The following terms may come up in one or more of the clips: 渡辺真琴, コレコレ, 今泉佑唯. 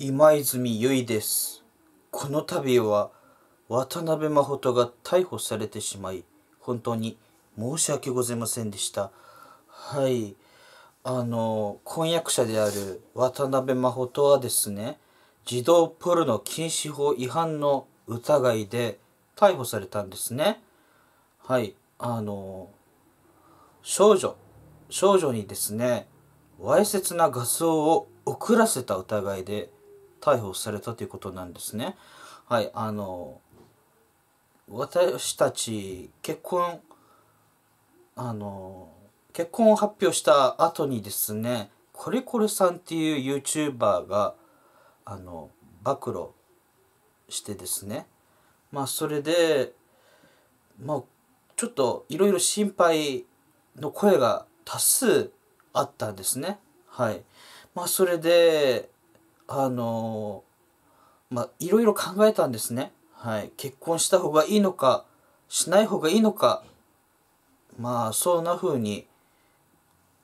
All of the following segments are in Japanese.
今泉ゆいです。この度は渡辺真琴が逮捕されてしまい、本当に申し訳ございませんでした。はい、婚約者である渡辺真琴はですね、児童ポルノ禁止法違反の疑いで逮捕されたんですね。はい、少女にですね、わいせつな画像を送らせた疑いで逮捕されたということなんですね。はい、私たち結婚を発表した後にですね、コレコレさんっていう YouTuber が暴露してですね、まあそれでまあちょっといろいろ心配の声が多数あったんですね。はい。まあそれでまあいろいろ考えたんですね。はい、結婚した方がいいのかしない方がいいのか、まあそんな風に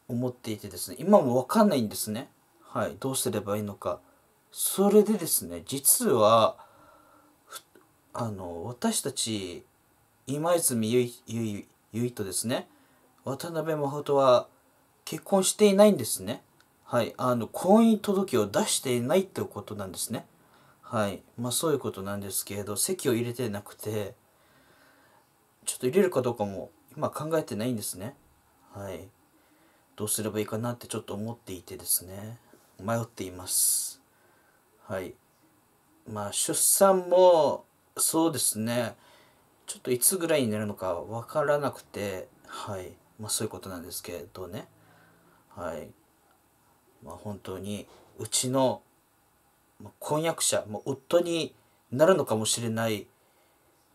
思っていてですね、今も分かんないんですね。はい、どうすればいいのか。それでですね、実は私たち今泉ゆいとですね、渡辺真琴は結婚していないんですね。はい、婚姻届を出していないっていうことなんですね。はい、まあそういうことなんですけれど、籍を入れてなくて、ちょっと入れるかどうかも今考えてないんですね。はい、どうすればいいかなってちょっと思っていてですね、迷っています。はい、まあ出産もそうですね、ちょっといつぐらいになるのかわからなくて、はい、まあそういうことなんですけれどね。はい、まあ本当にうちの婚約者、もう夫になるのかもしれない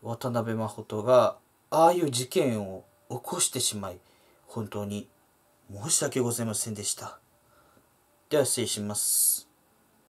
渡辺真琴がああいう事件を起こしてしまい、本当に申し訳ございませんでした。では失礼します。